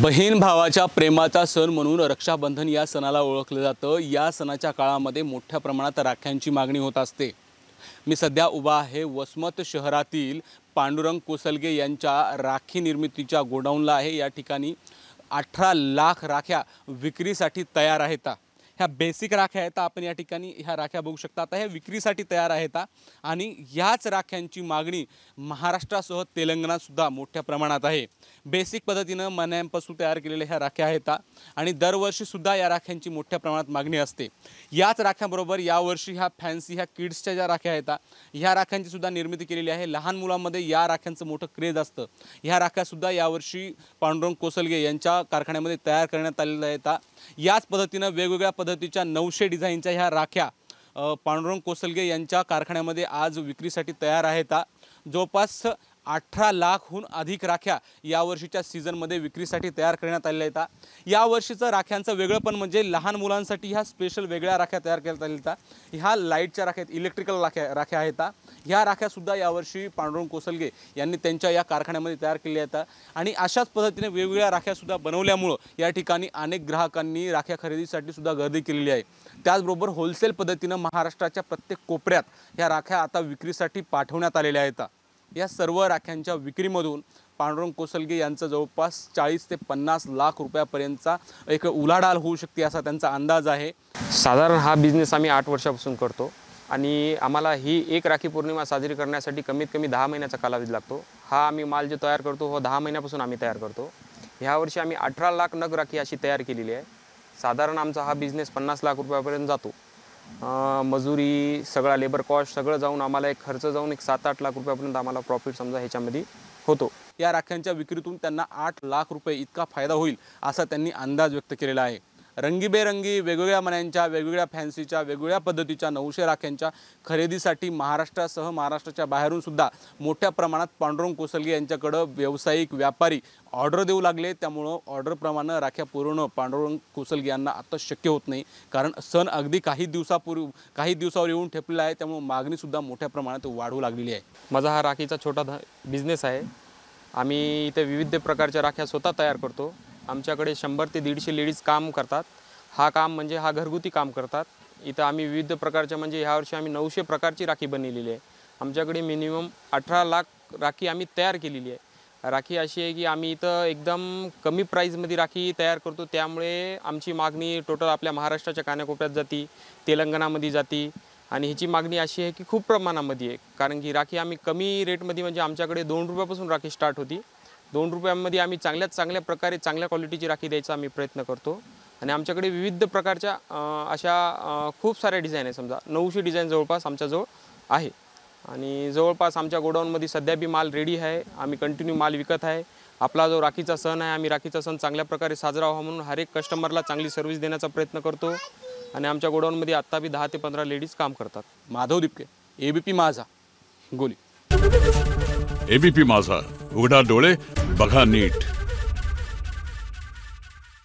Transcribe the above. बहीण भावाच्या प्रेमाचा सण म्हणून रक्षाबंधन या सणाला ओळखले जातं। या सणाच्या काळामध्ये मोठ्या प्रमाणात राख्यांची मागणी होत असते। मी सध्या उभा आहे वसमत शहरातील पांडुरंग कोसलगे यांच्या राखी निर्मितीच्या गोडाऊनला आहे। या ठिकाणी 18 लाख राख्या विक्रीसाठी तयार आहेत। ह्या बेसिक राख्या आहेत, आपण या ठिकाणी ह्या राख्या बघू शकता। आता हे विक्रीसाठी तयार आहेत आणि याच राख्यांची मागणी महाराष्ट्रासह तेलंगणात सुद्धा मोठ्या प्रमाणात आहे। बेसिक पद्धतीने मण्यांपासून तयार केलेले ह्या राख्या आहेत आणि दरवर्षी सुद्धा या राख्यांची मोठ्या प्रमाणात मागणी असते। याच राख्यांबरोबर यावर्षी ह्या फॅन्सी ह्या किड्सच्या ज्या राख्या आहेत ह्या राख्यांची सुद्धा निर्मिती केलेली आहे। लहान मुलांमध्ये या राख्यांचं मोठं क्रेज असतं। ह्या राख्या सुद्धा यावर्षी पांडुरंग कोसलगे यांच्या कारखान्यामध्ये तयार करण्यात आलेल्या आहेत। याच पद्धतीने वेगवेगळ्या पद्धतीच्या 900 डिझाइनच्या ह्या राख्या पांडुरंग कोसलगे यांच्या कारखान्यामध्ये आज विक्रीसाठी तयार आहेत। जवळपास 18 लाखहून अधिक राख्या यावर्षीच्या सीझनमध्ये विक्रीसाठी तयार करण्यात आलेल्या आहेत। यावर्षीचं राख्यांचं वेगळंपण म्हणजे लहान मुलांसाठी ह्या स्पेशल वेगळ्या राख्या तयार करण्यात आलेल्या आहेत। ह्या लाईटच्या राख्या आहेत, इलेक्ट्रिकल राख्या आहेत। ह्या राख्यासुद्धा यावर्षी पांडुरंग कोसलगे यांनी त्यांच्या या कारखान्यामध्ये तयार केलेल्या आहेत आणि अशाच पद्धतीने वेगवेगळ्या राख्यासुद्धा बनवल्यामुळं या ठिकाणी अनेक ग्राहकांनी राख्या खरेदीसाठी सुद्धा गर्दी केलेली आहे। त्याचबरोबर होलसेल पद्धतीने महाराष्ट्राच्या प्रत्येक कोपऱ्यात ह्या राख्या आता विक्रीसाठी पाठवण्यात आलेल्या आहेत। या सर्व राख्यांच्या विक्रीमधून पांडुरंग कोसलगे यांचा जवळपास 40 ते 50 लाख रुपयापर्यंतचा एक उलाढाल होऊ शकते असा त्यांचा अंदाज आहे। साधारण हा बिझनेस आम्ही 8 वर्षापासून करतो आणि आम्हाला ही एक राखी पौर्णिमा साजरी करण्यासाठी कमीत कमी 10 महिन्याचा कालावधी लागतो। हा आम्ही माल जो तयार करतो हो 10 महिन्यापासून आम्ही तयार करतो। ह्या वर्षी आम्ही 18 लाख नग राखी अशी तयार केलेली आहे। साधारण आमचा हा बिझनेस 50 लाख रुपयापर्यंत जातो। मजुरी सगळा लेबर कॉस्ट सगळं जाऊन आम्हाला एक खर्च जाऊन एक 7-8 लाख रुपयापर्यंत आम्हाला प्रॉफिट समजा ह्याच्यामध्ये होतो। या राख्यांच्या विक्रीतून त्यांना 8 लाख रुपये इतका फायदा होईल असा त्यांनी अंदाज व्यक्त केलेला आहे। रंगीबेरंगी वेगवेगळ्या मण्यांच्या वेगवेगळ्या फॅन्सीच्या वेगवेगळ्या पद्धतीच्या 900 राख्यांच्या खरेदीसाठी महाराष्ट्रासह महाराष्ट्राच्या बाहेरून सुद्धा मोठ्या प्रमाणात पांडुरंग कोसलगे यांच्याकडे व्यावसायिक व्यापारी ऑर्डर देऊ लागले। त्यामुळे ऑर्डरप्रमाणे राख्या पुरवणं पांडुरंग कोसलगे यांना आता शक्य होत नाही, कारण सण अगदी काही दिवसावर येऊन ठेपलेला आहे। त्यामुळे मागणीसुद्धा मोठ्या प्रमाणात वाढू लागलेली आहे। माझा हा राखीचा छोटा बिझनेस आहे। आम्ही इथे विविध प्रकारच्या राख्या स्वतः तयार करतो। आमच्याकडे 100 ते 150 लेडीज काम करतात। हा काम म्हणजे हा घरगुती काम करतात। इथं आम्ही विविध प्रकारच्या म्हणजे ह्या वर्षी आम्ही 900 प्रकारची राखी बनवलेली आहे। आमच्याकडे मिनिमम 18 लाख राखी आम्ही तयार केलेली आहे। राखी अशी आहे की आम्ही इथं एकदम कमी प्राईजमध्ये राखी तयार करतो, त्यामुळे आमची मागणी टोटल आपल्या महाराष्ट्राच्या कानाकोपऱ्यात जाती, तेलंगणामध्ये जाती आणि ह्याची मागणी अशी आहे की खूप प्रमाणामध्ये आहे। कारण की राखी आम्ही कमी रेटमध्ये म्हणजे आमच्याकडे 2 रुपयापासून राखी स्टार्ट होती। 2 रुपयांमध्ये आम्ही चांगल्या प्रकारे चांगल्या क्वालिटीची राखी द्यायचा आम्ही प्रयत्न करतो आणि आमच्याकडे विविध प्रकारच्या अशा खूप साऱ्या डिझाईन आहे। समजा 900 डिझाईन जवळपास आमच्याजवळ आहे आणि जवळपास आमच्या गोडाऊनमध्ये सध्या बी माल रेडी आहे। आम्ही कंटिन्यू माल विकत आहे। आपला जो राखीचा सण आहे आम्ही राखीचा सण चांगल्या प्रकारे साजरा व्हावा म्हणून हर एक कस्टमरला चांगली सर्व्हिस देण्याचा प्रयत्न करतो आणि आमच्या गोडाऊनमध्ये आत्ता बी 10 ते 15 लेडीज काम करतात। माधव दिपके, ABP माझा, हिंगोली। ABP माझा, उघडा डोळे बघा नीट।